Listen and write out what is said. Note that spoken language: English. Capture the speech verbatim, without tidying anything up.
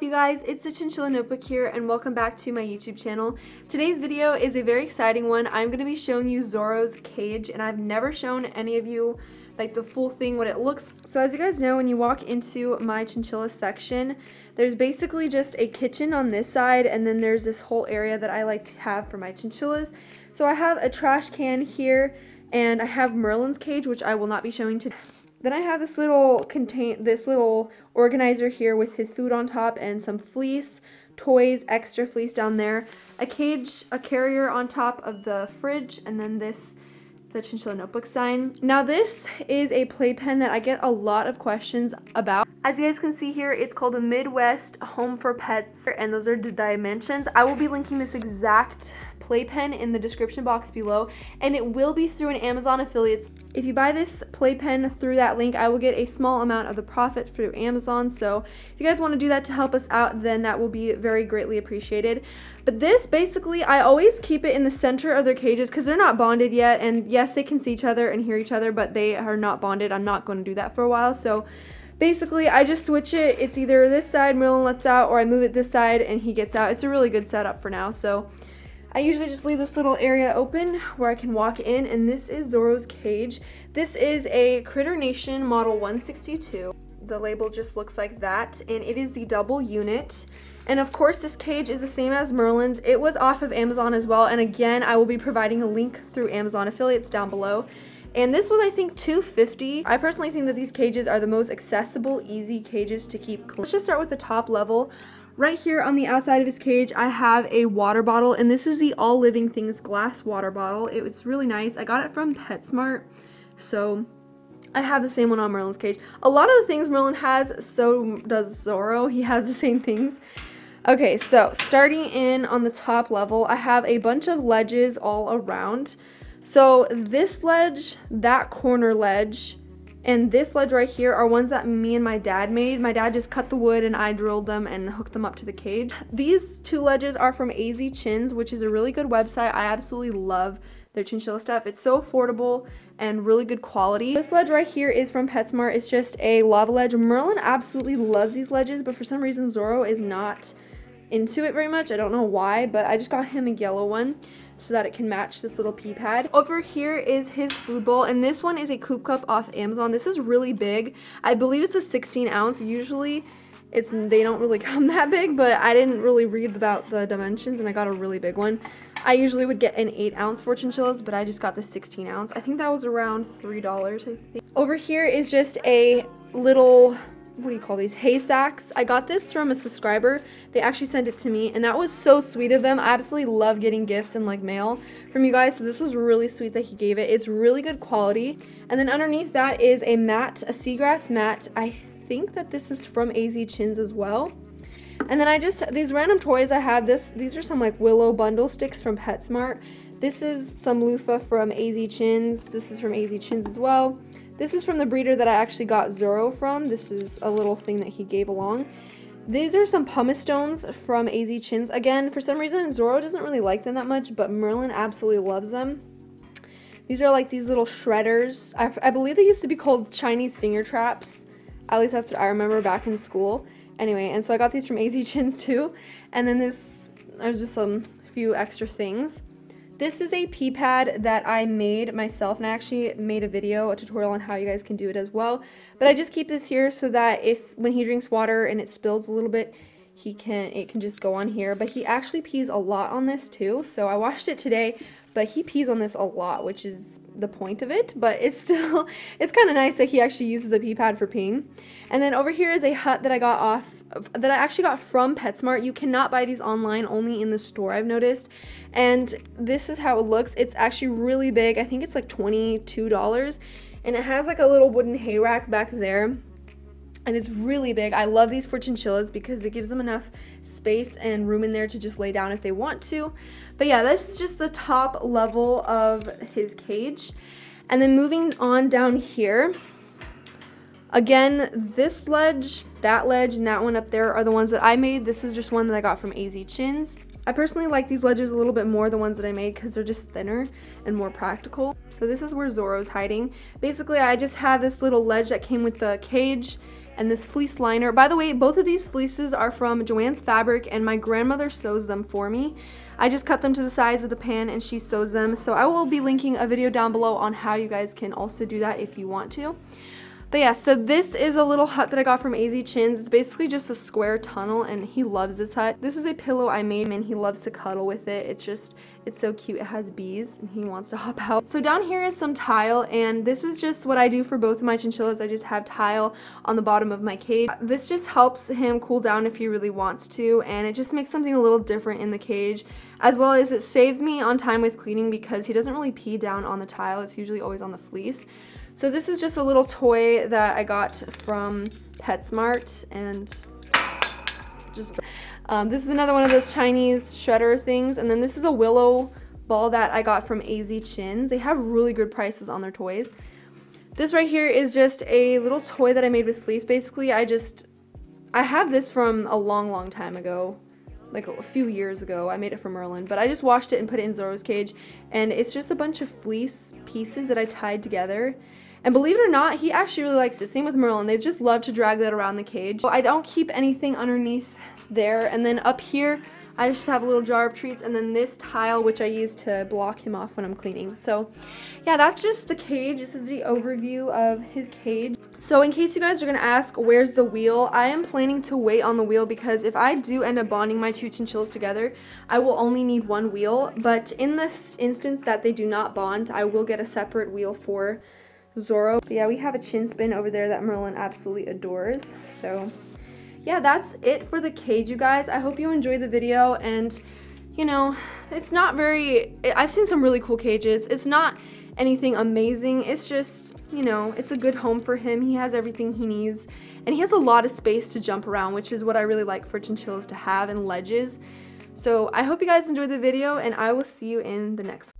up, you guys? It's the Chinchilla Notebook here, and welcome back to my YouTube channel. Today's video is a very exciting one. I'm going to be showing you Zorro's cage, and I've never shown any of you like the full thing, what it looks. So as you guys know, when you walk into my chinchilla section, there's basically just a kitchen on this side, and then there's this whole area that I like to have for my chinchillas. So I have a trash can here, and I have Merlin's cage, which I will not be showing today. Then I have this little contain, this little organizer here with his food on top and some fleece, toys, extra fleece down there, a cage, a carrier on top of the fridge, and then this, the Chinchilla Notebook sign. Now this is a playpen that I get a lot of questions about. As you guys can see here, it's called the Midwest Home for Pets, and those are the dimensions. I will be linking this exact playpen in the description box below, and it will be through an Amazon affiliate. If you buy this playpen through that link, I will get a small amount of the profit through Amazon, so if you guys want to do that to help us out, then that will be very greatly appreciated. But this, basically, I always keep it in the center of their cages because they're not bonded yet, and yes, they can see each other and hear each other, but they are not bonded. I'm not going to do that for a while, so basically, I just switch it. It's either this side, Merlin lets out, or I move it this side and he gets out. It's a really good setup for now, so I usually just leave this little area open where I can walk in, and this is Zorro's cage. This is a Critter Nation model one sixty-two. The label just looks like that, and it is the double unit. And of course, this cage is the same as Merlin's. It was off of Amazon as well, and again, I will be providing a link through Amazon affiliates down below. And this was, I think, two fifty. I personally think that these cages are the most accessible, easy cages to keep clean. Let's just start with the top level. Right here on the outside of his cage, I have a water bottle, and this is the All Living Things glass water bottle. It was really nice. I got it from PetSmart, so I have the same one on Merlin's cage. A lot of the things Merlin has, so does Zorro. He has the same things. Okay, so starting in on the top level, I have a bunch of ledges all around. So this ledge, that corner ledge, and this ledge right here are ones that me and my dad made. My dad just cut the wood and I drilled them and hooked them up to the cage. These two ledges are from A Z Chins, which is a really good website. I absolutely love their chinchilla stuff. It's so affordable and really good quality. This ledge right here is from PetSmart. It's just a lava ledge. Merlin absolutely loves these ledges, but for some reason Zorro is not into it very much. I don't know why, but I just got him a yellow one so that it can match this little pee pad. Over here is his food bowl, and this one is a Coop Cup off Amazon. This is really big. I believe it's a sixteen ounce. Usually it's they don't really come that big, but I didn't really read about the dimensions and I got a really big one. I usually would get an eight ounce for chinchillas, but I just got the sixteen ounce. I think that was around three dollars, I think. Over here is just a little, what do you call these, hay sacks. I got this from a subscriber. They actually sent it to me, and that was so sweet of them. I absolutely love getting gifts and like mail from you guys, so this was really sweet that he gave it. It's really good quality. And then underneath that is a mat, a seagrass mat. I think that this is from A Z Chins as well. And then I just, these random toys I have, this these are some like willow bundle sticks from PetSmart. This is some loofah from A Z Chins. This is from A Z Chins as well. This is from the breeder that I actually got Zorro from. This is a little thing that he gave along. These are some pumice stones from A Z Chins. Again, for some reason, Zorro doesn't really like them that much, but Merlin absolutely loves them. These are like these little shredders. I, I believe they used to be called Chinese finger traps. At least that's what I remember back in school. Anyway, and so I got these from A Z Chins too. And then this, there's just some few extra things. This is a pee pad that I made myself, and I actually made a video, a tutorial on how you guys can do it as well. But I just keep this here so that if when he drinks water and it spills a little bit, he can it can just go on here. But he actually pees a lot on this too. So I washed it today, but he pees on this a lot, which is the point of it. But it's still it's kind of nice that he actually uses a pee pad for peeing. And then over here is a hut that I got off. that I actually got from PetSmart. You cannot buy these online, only in the store, I've noticed. And this is how it looks. It's actually really big. I think it's like twenty-two dollars, and it has like a little wooden hay rack back there, and it's really big. I love these for chinchillas because it gives them enough space and room in there to just lay down if they want to. But yeah, that's just the top level of his cage. And then moving on down here, again, this ledge, that ledge, and that one up there are the ones that I made. This is just one that I got from A Z Chins. I personally like these ledges a little bit more, the ones that I made, because they're just thinner and more practical. So this is where Zorro's hiding. Basically, I just have this little ledge that came with the cage, and this fleece liner. By the way, both of these fleeces are from Joanne's Fabric, and my grandmother sews them for me. I just cut them to the size of the pan and she sews them. So I will be linking a video down below on how you guys can also do that if you want to. But yeah, so this is a little hut that I got from A Z Chins. It's basically just a square tunnel, and he loves this hut. This is a pillow I made him, and he loves to cuddle with it. It's just, it's so cute. It has bees, and he wants to hop out. So down here is some tile, and this is just what I do for both of my chinchillas. I just have tile on the bottom of my cage. This just helps him cool down if he really wants to, and it just makes something a little different in the cage, as well as it saves me on time with cleaning because he doesn't really pee down on the tile. It's usually always on the fleece. So this is just a little toy that I got from PetSmart, and just, um, this is another one of those Chinese shredder things. And then this is a willow ball that I got from A Z Chins. They have really good prices on their toys. This right here is just a little toy that I made with fleece. Basically, I just, I have this from a long, long time ago. Like a few years ago, I made it for Merlin, but I just washed it and put it in Zorro's cage. And it's just a bunch of fleece pieces that I tied together. And believe it or not, he actually really likes it. Same with Merlin. They just love to drag that around the cage. So I don't keep anything underneath there. And then up here, I just have a little jar of treats. And then this tile, which I use to block him off when I'm cleaning. So yeah, that's just the cage. This is the overview of his cage. So in case you guys are going to ask, where's the wheel? I am planning to wait on the wheel because if I do end up bonding my two chinchillas together, I will only need one wheel. But in this instance that they do not bond, I will get a separate wheel for Zorro. But yeah, we have a Chin Spin over there that Merlin absolutely adores. So yeah, that's it for the cage, you guys. I hope you enjoyed the video, and you know, it's not very, I've seen some really cool cages. It's not anything amazing. It's just, you know, it's a good home for him. He has everything he needs, and he has a lot of space to jump around, which is what I really like for chinchillas to have, and ledges. So I hope you guys enjoyed the video, and I will see you in the next one.